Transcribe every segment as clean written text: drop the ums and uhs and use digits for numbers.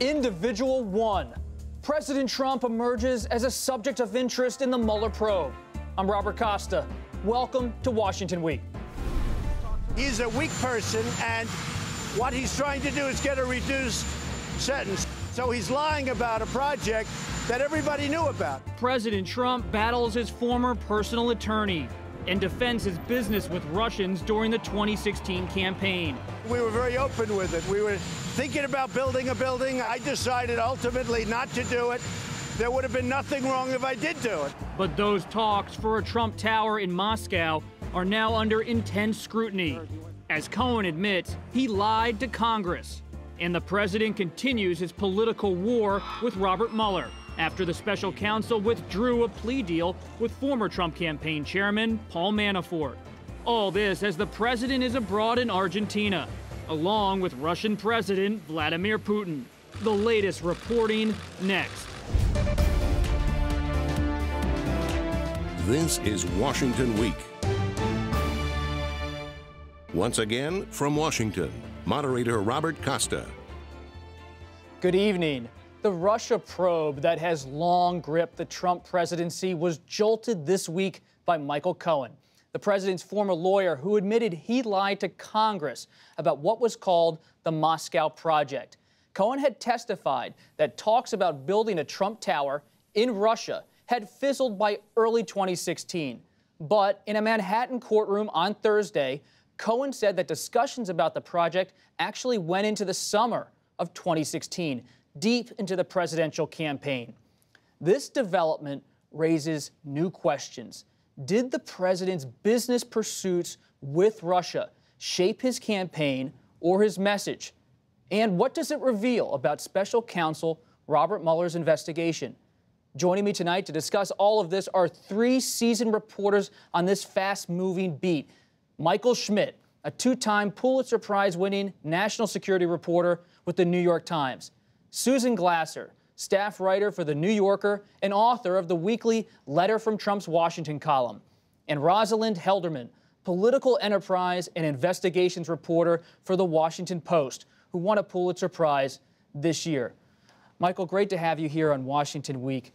Individual One. President Trump emerges as a subject of interest in the Mueller probe. I'm Robert Costa. Welcome to Washington Week. He's a weak person, and what he's trying to do is get a reduced sentence. So he's lying about a project that everybody knew about. President Trump battles his former personal attorney and defends his business with Russians during the 2016 campaign. We were very open with it. We were thinking about building a building. I decided ultimately not to do it. There would have been nothing wrong if I did do it. But those talks for a Trump Tower in Moscow are now under intense scrutiny. As Cohen admits, he lied to Congress. And the president continues his political war with Robert Mueller after the special counsel withdrew a plea deal with former Trump campaign chairman Paul Manafort. All this as the president is abroad in Argentina, along with Russian President Vladimir Putin. The latest reporting next. This is Washington Week. Once again, from Washington, moderator Robert Costa. Good evening. The Russia probe that has long gripped the Trump presidency was jolted this week by Michael Cohen, the president's former lawyer who admitted he lied to Congress about what was called the Moscow Project. Cohen had testified that talks about building a Trump Tower in Russia had fizzled by early 2016. But in a Manhattan courtroom on Thursday, Cohen said that discussions about the project actually went into the summer of 2016, deep into the presidential campaign. This development raises new questions. Did the president's business pursuits with Russia shape his campaign or his message? And what does it reveal about special counsel Robert Mueller's investigation? Joining me tonight to discuss all of this are three seasoned reporters on this fast-moving beat. Michael Schmidt, a two-time Pulitzer Prize-winning national security reporter with The New York Times. Susan Glasser, staff writer for The New Yorker and author of the weekly Letter from Trump's Washington column. And Rosalind Helderman, political enterprise and investigations reporter for The Washington Post, who won a Pulitzer Prize this year. Michael, great to have you here on Washington Week.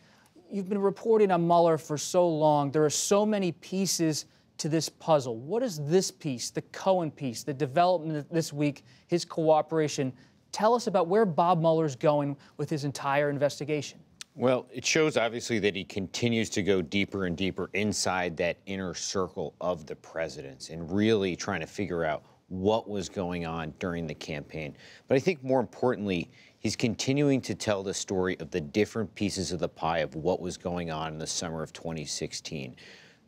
You've been reporting on Mueller for so long. There are so many pieces to this puzzle. What is this piece, the Cohen piece, the development this week, his cooperation? Tell us about where Bob Mueller's going with his entire investigation. Well, it shows, obviously, that he continues to go deeper and deeper inside that inner circle of the presidents and really trying to figure out what was going on during the campaign. But I think more importantly, he's continuing to tell the story of the different pieces of the pie of what was going on in the summer of 2016.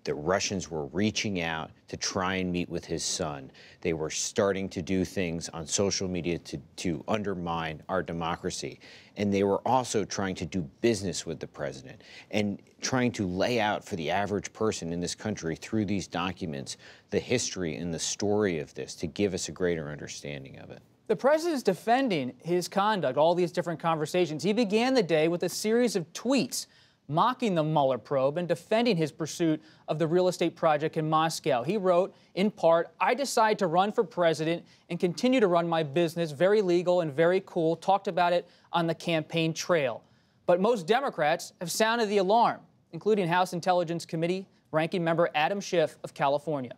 The Russians were reaching out to try and meet with his son. They were starting to do things on social media to undermine our democracy. And they were also trying to do business with the president and trying to lay out for the average person in this country through these documents the history and the story of this to give us a greater understanding of it. The president is defending his conduct, all these different conversations. He began the day with a series of tweets mocking the Mueller probe and defending his pursuit of the real estate project in Moscow. He wrote, in part, "I decide to run for president and continue to run my business, very legal and very cool," talked about it on the campaign trail. But most Democrats have sounded the alarm, including House Intelligence Committee ranking member Adam Schiff of California.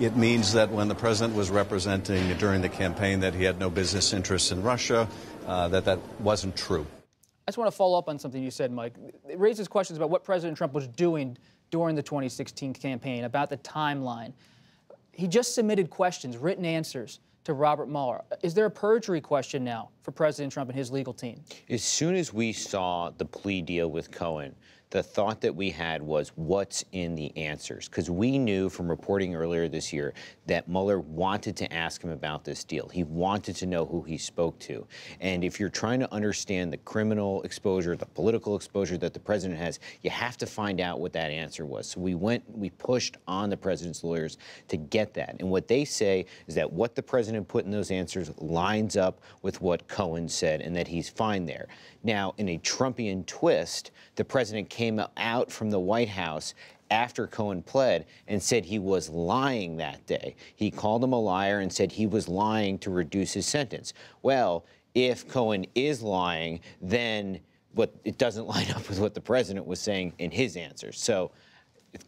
It means that when the president was representing during the campaign that he had no business interests in Russia, that wasn't true. I just want to follow up on something you said, Mike. It raises questions about what President Trump was doing during the 2016 campaign, about the timeline. He just submitted questions, written answers, to Robert Mueller. Is there a perjury question now for President Trump and his legal team? As soon as we saw the plea deal with Cohen, the thought that we had was, what's in the answers? Because we knew from reporting earlier this year that Mueller wanted to ask him about this deal. He wanted to know who he spoke to. And if you're trying to understand the criminal exposure, the political exposure that the president has, you have to find out what that answer was. So we pushed on the president's lawyers to get that. And what they say is that what the president put in those answers lines up with what Cohen said and that he's fine there. Now, in a Trumpian twist, the president came out from the White House after Cohen pled and said he was lying that day. He called him a liar and said he was lying to reduce his sentence. Well, if Cohen is lying, then it doesn't line up with what the president was saying in his answer. So,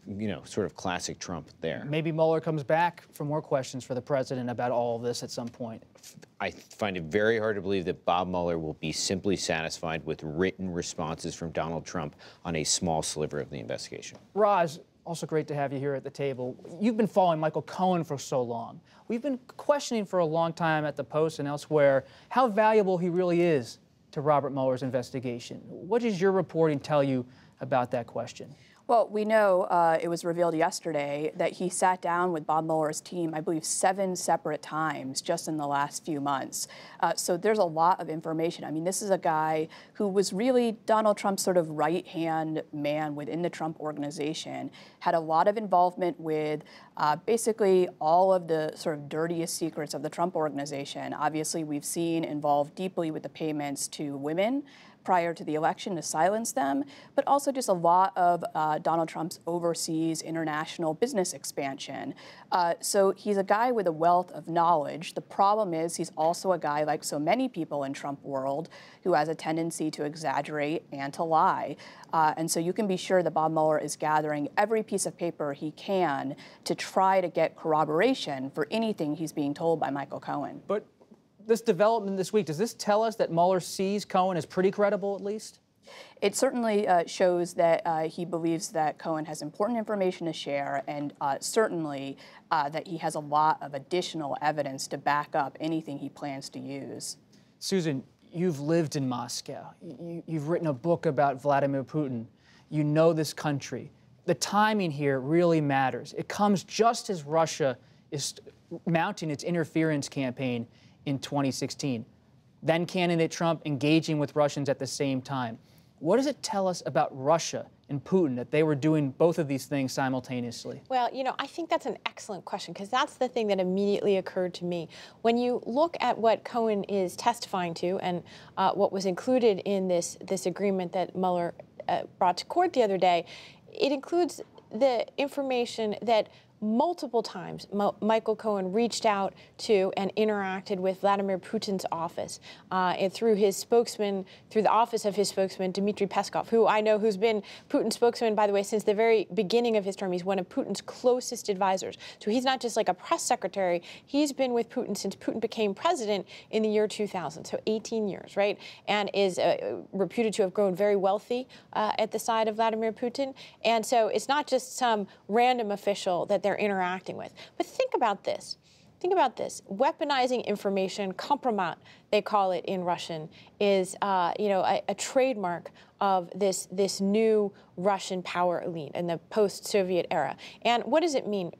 you know, sort of classic Trump there. Maybe Mueller comes back for more questions for the president about all of this at some point. I find it very hard to believe that Bob Mueller will be simply satisfied with written responses from Donald Trump on a small sliver of the investigation. Roz, also great to have you here at the table. You've been following Michael Cohen for so long. We've been questioning for a long time at the Post and elsewhere how valuable he really is to Robert Mueller's investigation. What does your reporting tell you about that question? Well, we know it was revealed yesterday that he sat down with Bob Mueller's team, I believe, 7 separate times just in the last few months. So there's a lot of information. I mean, this is a guy who was really Donald Trump's sort of right-hand man within the Trump organization, had a lot of involvement with basically all of the sort of dirtiest secrets of the Trump organization. Obviously, we've seen involved deeply with the payments to women prior to the election to silence them, but also just a lot of Donald Trump's overseas international business expansion. So he's a guy with a wealth of knowledge. The problem is he's also a guy, like so many people in Trump world, who has a tendency to exaggerate and to lie. And so you can be sure that Bob Mueller is gathering every piece of paper he can to try to get corroboration for anything he's being told by Michael Cohen. But this development this week, does this tell us that Mueller sees Cohen as pretty credible, at least? It certainly shows that he believes that Cohen has important information to share, and certainly that he has a lot of additional evidence to back up anything he plans to use. Susan, you've lived in Moscow. You've written a book about Vladimir Putin. You know this country. The timing here really matters. It comes just as Russia is mounting its interference campaign in 2016, then candidate Trump engaging with Russians at the same time. What does it tell us about Russia and Putin that they were doing both of these things simultaneously? Well, you know, I think that's an excellent question, because that's the thing that immediately occurred to me. When you look at what Cohen is testifying to and what was included in this agreement that Mueller brought to court the other day, it includes the information that multiple times Michael Cohen reached out to and interacted with Vladimir Putin's office and through his spokesman, through the office of his spokesman, Dmitry Peskov, who I know who's been Putin's spokesman, by the way, since the very beginning of his term. He's one of Putin's closest advisors. So he's not just like a press secretary. He's been with Putin since Putin became president in the year 2000, so 18 years, right? And is reputed to have grown very wealthy at the side of Vladimir Putin. And so it's not just some random official that they're interacting with. But think about this. Think about this. Weaponizing information, kompromat, they call it in Russian, is you know, a trademark of this new Russian power elite in the post-Soviet era. And what does it mean?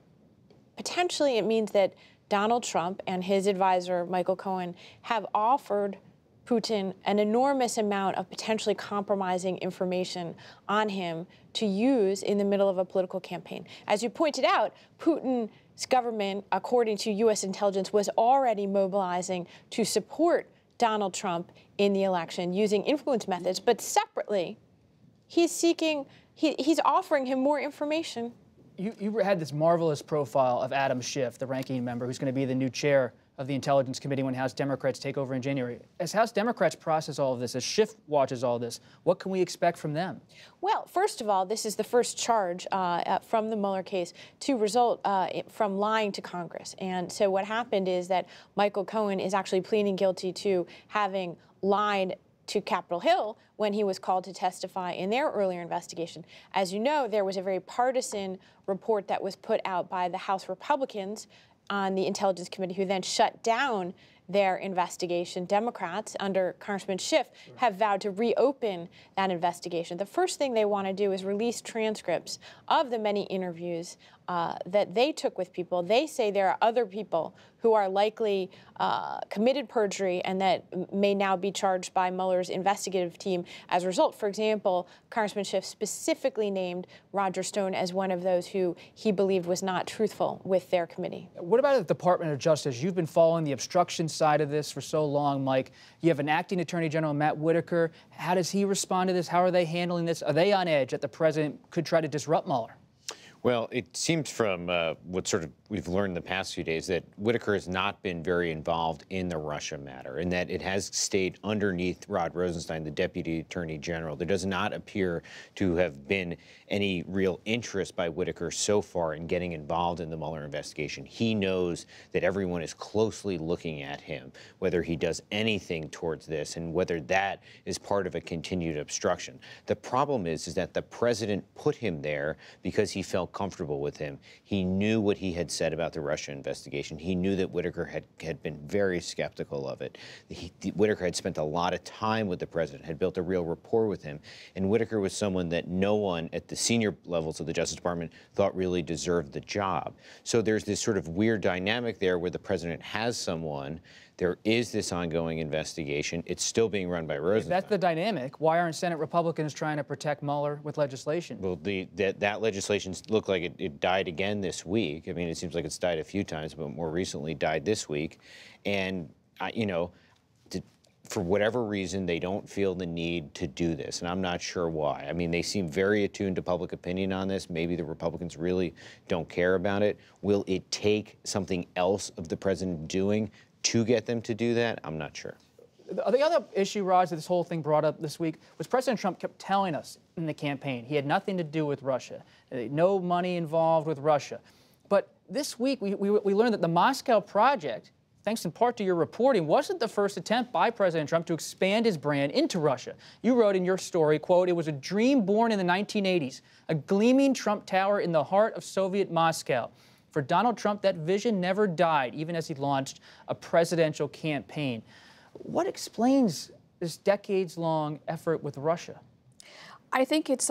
Potentially, it means that Donald Trump and his advisor, Michael Cohen, have offered Putin an enormous amount of potentially compromising information on him to use in the middle of a political campaign. As you pointed out, Putin's government, according to U.S. intelligence, was already mobilizing to support Donald Trump in the election using influence methods. But separately, he's offering him more information. You had this marvelous profile of Adam Schiff, the ranking member, who's going to be the new chair of the Intelligence Committee when House Democrats take over in January. As House Democrats process all of this, as Schiff watches all this, what can we expect from them? Well, first of all, this is the first charge from the Mueller case to result from lying to Congress. And so what happened is that Michael Cohen is actually pleading guilty to having lied to Capitol Hill when he was called to testify in their earlier investigation. As you know, there was a very partisan report that was put out by the House Republicans on the Intelligence Committee, who then shut down their investigation. Democrats, under Congressman Schiff, have vowed to reopen that investigation. The first thing they want to do is release transcripts of the many interviews that they took with people. They say there are other people who are likely committed perjury and that may now be charged by Mueller's investigative team as a result. For example, Congressman Schiff specifically named Roger Stone as one of those who he believed was not truthful with their committee. What about the Department of Justice? You've been following the obstruction side of this for so long, Mike. You have an acting Attorney General, Matt Whitaker. How does he respond to this? How are they handling this? Are they on edge that the president could try to disrupt Mueller? Well, it seems from what sort of we've learned the past few days that Whitaker has not been very involved in the Russia matter, and that it has stayed underneath Rod Rosenstein, the Deputy Attorney General. There does not appear to have been any real interest by Whitaker so far in getting involved in the Mueller investigation. He knows that everyone is closely looking at him, whether he does anything towards this and whether that is part of a continued obstruction. The problem is that the president put him there because he felt comfortable with him. He knew what he had said about the Russia investigation. He knew that Whitaker had been very skeptical of it. Whitaker had spent a lot of time with the president, had built a real rapport with him, and Whitaker was someone that no one at the senior levels of the Justice Department thought really deserved the job. So there's this sort of weird dynamic there where the president has someone. There is this ongoing investigation. It's still being run by Rosenstein. If that's the dynamic, why aren't Senate Republicans trying to protect Mueller with legislation? Well, that legislation looked like it died again this week. I mean, it seems like it's died a few times, but more recently died this week. And, you know, for whatever reason, they don't feel the need to do this, and I'm not sure why. I mean, they seem very attuned to public opinion on this. Maybe the Republicans really don't care about it. Will it take something else of the president doing to get them to do that? I'm not sure. The other issue, Raj, that this whole thing brought up this week was President Trump kept telling us in the campaign he had nothing to do with Russia, no money involved with Russia. But this week, we learned that the Moscow Project, thanks in part to your reporting, wasn't the first attempt by President Trump to expand his brand into Russia. You wrote in your story, quote, "It was a dream born in the 1980s, a gleaming Trump Tower in the heart of Soviet Moscow." For Donald Trump, that vision never died, even as he launched a presidential campaign. What explains this decades-long effort with Russia? I think it's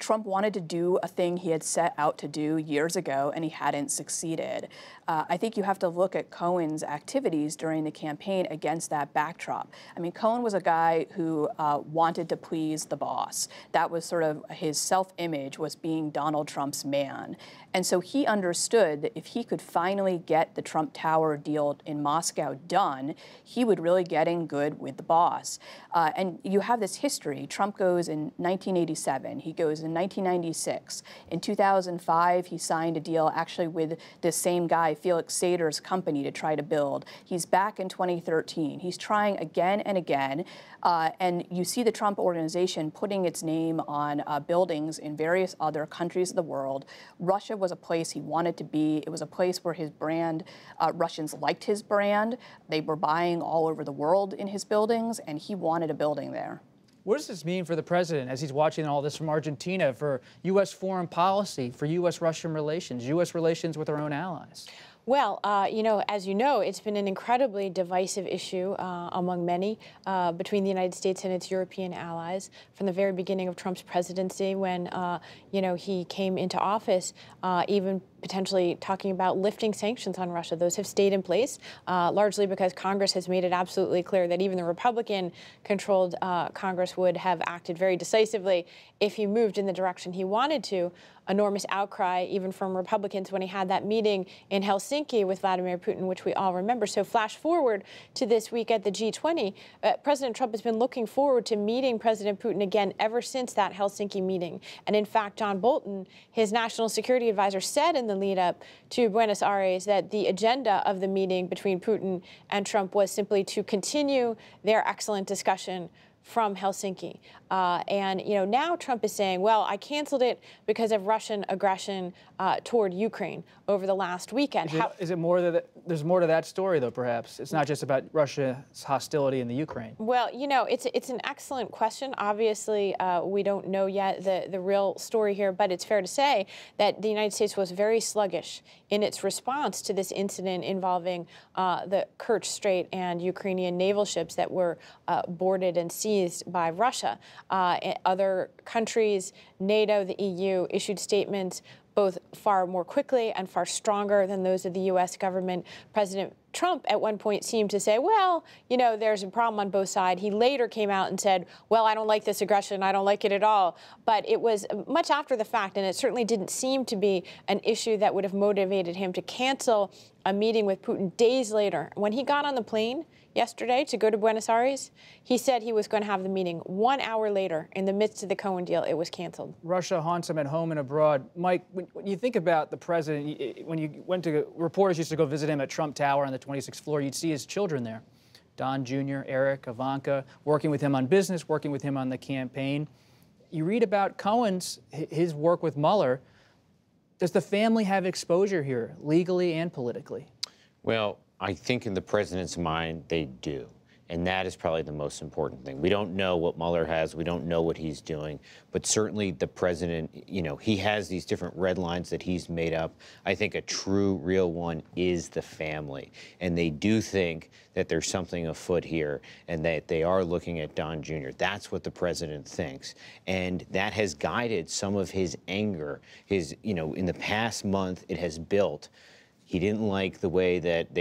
Trump wanted to do a thing he had set out to do years ago, and he hadn't succeeded. I think you have to look at Cohen's activities during the campaign against that backdrop. I mean, Cohen was a guy who wanted to please the boss. That was sort of his self-image, was being Donald Trump's man. And so he understood that if he could finally get the Trump Tower deal in Moscow done, he would really get in good with the boss. And you have this history. Trump goes in 1987. He goes in 1996. In 2005, he signed a deal actually with this same guy, Felix Sater's company, to try to build. He's back in 2013. He's trying again and again. And you see the Trump organization putting its name on buildings in various other countries of the world. Russia was a place he wanted to be. It was a place where his brand, Russians liked his brand. They were buying all over the world in his buildings, and he wanted a building there. What does this mean for the president as he's watching all this from Argentina, for U.S. foreign policy, for U.S.-Russian relations, U.S. relations with our own allies? Well, you know, as you know, it's been an incredibly divisive issue among many between the United States and its European allies. From the very beginning of Trump's presidency, when, you know, he came into office, even potentially talking about lifting sanctions on Russia. Those have stayed in place, largely because Congress has made it absolutely clear that even the Republican-controlled Congress would have acted very decisively if he moved in the direction he wanted to. Enormous outcry, even from Republicans, when he had that meeting in Helsinki with Vladimir Putin, which we all remember. So flash forward to this week at the G20. President Trump has been looking forward to meeting President Putin again ever since that Helsinki meeting. And in fact, John Bolton, his national security advisor, said in the lead-up to Buenos Aires that the agenda of the meeting between Putin and Trump was simply to continue their excellent discussion from Helsinki. And, you know, now Trump is saying, well, I canceled it because of Russian aggression toward Ukraine over the last weekend. Is it more that there's more to that story, though, perhaps? It's not just about Russia's hostility in the Ukraine. Well, you know, it's an excellent question. Obviously, we don't know yet the real story here, but it's fair to say that the United States was very sluggish in its response to this incident involving the Kerch Strait and Ukrainian naval ships that were boarded and seized by Russia. Other countries, NATO, the EU, issued statements both far more quickly and far stronger than those of the U.S. government. President Trump at one point seemed to say, well, you know, there's a problem on both sides. He later came out and said, well, I don't like this aggression. I don't like it at all. But it was much after the fact, and it certainly didn't seem to be an issue that would have motivated him to cancel a meeting with Putin days later. When he got on the plane, yesterday to go to Buenos Aires. He said he was going to have the meeting. 1 hour later, in the midst of the Cohen deal, it was canceled. Russia haunts him at home and abroad. Mike, when you think about the president, when you went to, reporters used to go visit him at Trump Tower on the 26th floor, you'd see his children there. Don Jr., Eric, Ivanka, working with him on business, working with him on the campaign. You read about Cohen's, his work with Mueller. Does the family have exposure here, legally and politically? Well, I think in the president's mind, they do. And that is probably the most important thing. We don't know what Mueller has. We don't know what he's doing. But certainly the president, you know, he has these different red lines that he's made up. I think a true, real one is the family. And they do think that there's something afoot here and that they are looking at Don Jr. That's what the president thinks. And that has guided some of his anger. His, you know, in the past month, it has built. He didn't like the way that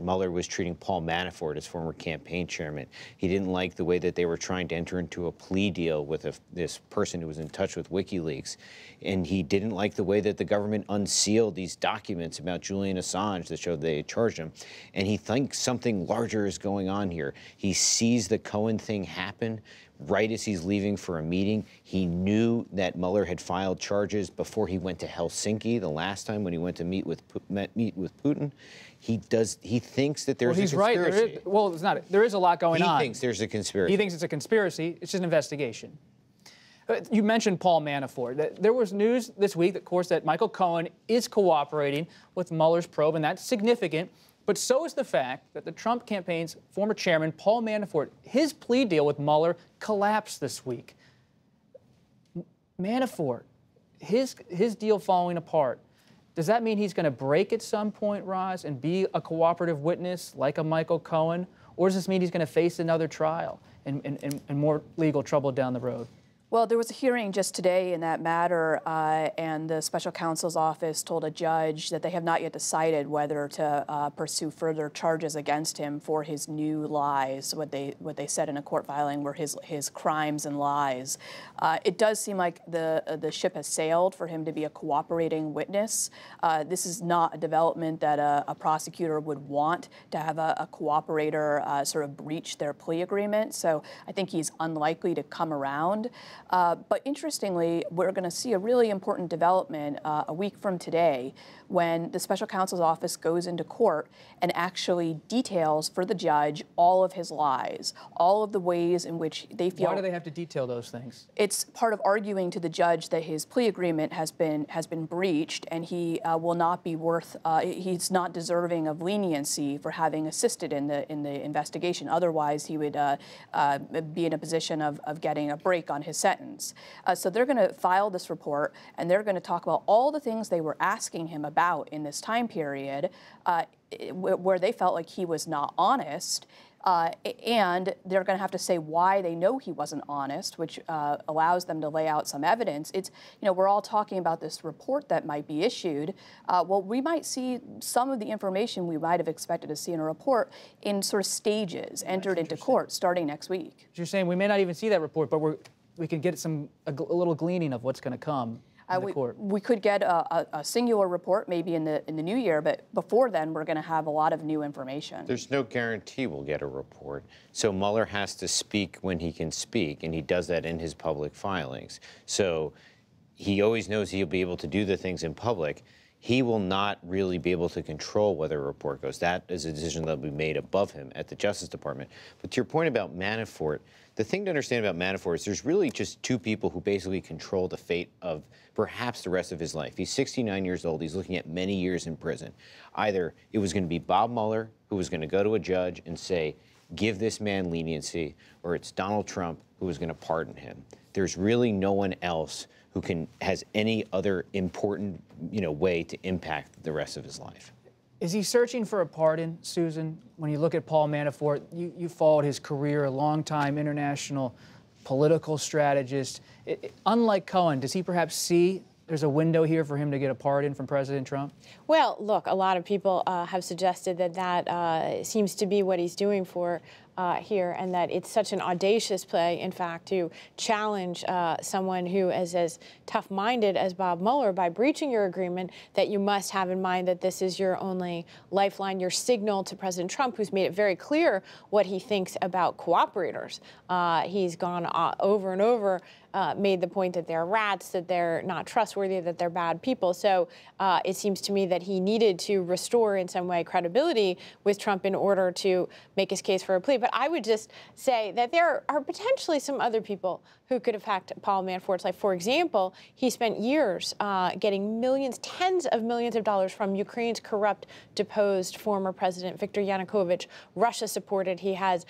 Mueller was treating Paul Manafort, his former campaign chairman. He didn't like the way that they were trying to enter into a plea deal with this person who was in touch with WikiLeaks. And he didn't like the way that the government unsealed these documents about Julian Assange that showed they had charged him. And he thinks something larger is going on here. He sees the Cohen thing happen. Right as he's leaving for a meeting, he knew that Mueller had filed charges before he went to Helsinki the last time when he went to meet with Putin. He thinks that there's a conspiracy. Well, he's right. Well, it's not. There is a lot going on. He thinks there's a conspiracy. He thinks it's a conspiracy. It's just an investigation. You mentioned Paul Manafort. There was news this week, of course, that Michael Cohen is cooperating with Mueller's probe, and that's significant. But so is the fact that the Trump campaign's former chairman, Paul Manafort, his plea deal with Mueller collapsed this week. Manafort, his deal falling apart. Does that mean he's going to break at some point, Roz, and be a cooperative witness like a Michael Cohen? Or does this mean he's going to face another trial and more legal trouble down the road? Well, there was a hearing just today in that matter, and the special counsel's office told a judge that they have not yet decided whether to pursue further charges against him for his new lies. What they said in a court filing were his crimes and lies. It does seem like the ship has sailed for him to be a cooperating witness. This is not a development that a prosecutor would want, to have a cooperator sort of breach their plea agreement. So I think he's unlikely to come around. But interestingly, we're going to see a really important development a week from today, when the special counsel's office goes into court and actually details for the judge all of his lies, all of the ways in which they feel. Why do they have to detail those things? It's part of arguing to the judge that his plea agreement has been breached, and he will not be worth. He's not deserving of leniency for having assisted in the investigation. Otherwise, he would be in a position of getting a break on his sentence. So they're going to file this report, and they're going to talk about all the things they were asking him about in this time period, where they felt like he was not honest, and they're going to have to say why they know he wasn't honest, which allows them to lay out some evidence. It's, you know, we're all talking about this report that might be issued. Well, we might see some of the information we might have expected to see in a report in sort of stages entered into court starting next week. You're saying we may not even see that report, but we can get a little gleaning of what's going to come. We could get a singular report maybe in the new year, but before then we're going to have a lot of new information. There's no guarantee we'll get a report. So Mueller has to speak when he can speak, and he does that in his public filings. So he always knows he'll be able to do the things in public. He will not really be able to control whether a report goes. That is a decision that will be made above him at the Justice Department. But to your point about Manafort, the thing to understand about Manafort is there's really just two people who basically control the fate of perhaps the rest of his life. He's 69 years old. He's looking at many years in prison. Either it was going to be Bob Mueller, who was going to go to a judge and say, give this man leniency, or it's Donald Trump, who was going to pardon him. There's really no one else who has any other important, you know, way to impact the rest of his life. Is he searching for a pardon, Susan? When you look at Paul Manafort, you followed his career, a long-time international political strategist. Unlike Cohen, does he perhaps see there's a window here for him to get a pardon from President Trump? Well, look, a lot of people have suggested that seems to be what he's doing for here, and that it's such an audacious play, in fact, to challenge someone who is as tough-minded as Bob Mueller by breaching your agreement, that you must have in mind that this is your only lifeline, your signal to President Trump, who's made it very clear what he thinks about cooperators. He's gone over and over, made the point that they're rats, that they're not trustworthy, that they're bad people. So it seems to me that he needed to restore in some way credibility with Trump in order to make his case for a plea. But I would just say that there are potentially some other people who could affect Paul Manafort's life. For example, he spent years getting millions, tens of millions of dollars from Ukraine's corrupt, deposed former president, Viktor Yanukovych, Russia-supported. He has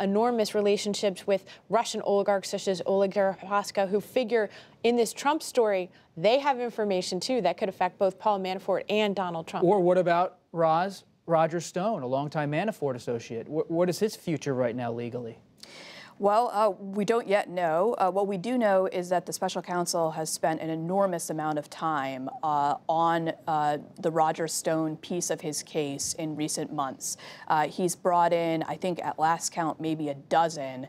enormous relationships with Russian oligarchs such as Oleg Deripaska, who figure in this Trump story. They have information, too, that could affect both Paul Manafort and Donald Trump. Or what about Roger Stone, a longtime Manafort associate? What is his future right now legally? Well, we don't yet know. What we do know is that the special counsel has spent an enormous amount of time on the Roger Stone piece of his case in recent months. He's brought in, I think at last count, maybe a dozen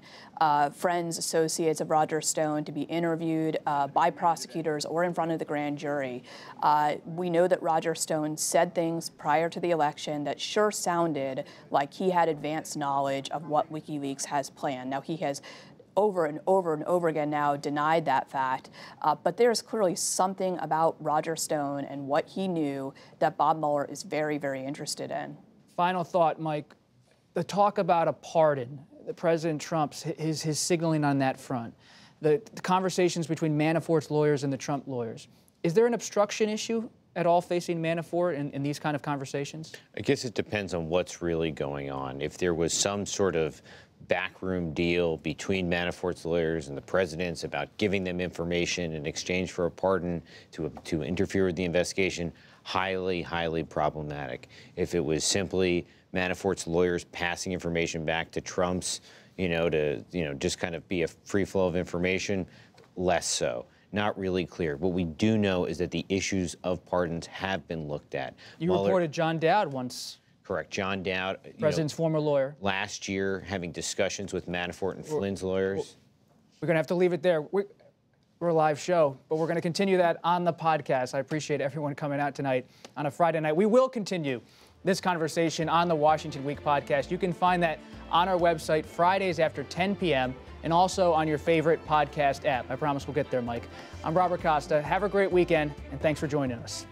friends, associates of Roger Stone to be interviewed by prosecutors or in front of the grand jury. We know that Roger Stone said things prior to the election that sure sounded like he had advanced knowledge of what WikiLeaks has planned. Now, he has over and over and over again now denied that fact. But there's clearly something about Roger Stone and what he knew that Bob Mueller is very, very interested in. Final thought, Mike. The talk about a pardon, the President Trump's, his signaling on that front, the conversations between Manafort's lawyers and the Trump lawyers. Is there an obstruction issue at all facing Manafort in these kind of conversations? I guess it depends on what's really going on. If there was some sort of backroom deal between Manafort's lawyers and the president's about giving them information in exchange for a pardon to interfere with the investigation, highly, highly problematic. If it was simply Manafort's lawyers passing information back to Trump's, to just kind of be a free flow of information, less so. Not really clear. What we do know is that the issues of pardons have been looked at. You reported John Dowd once. Correct. John Dowd, President's former lawyer, last year having discussions with Manafort and Flynn's lawyers. We're going to have to leave it there. We're a live show, but we're going to continue that on the podcast. I appreciate everyone coming out tonight on a Friday night. We will continue this conversation on the Washington Week podcast. You can find that on our website Fridays after 10 p.m. and also on your favorite podcast app. I promise we'll get there, Mike. I'm Robert Costa. Have a great weekend, and thanks for joining us.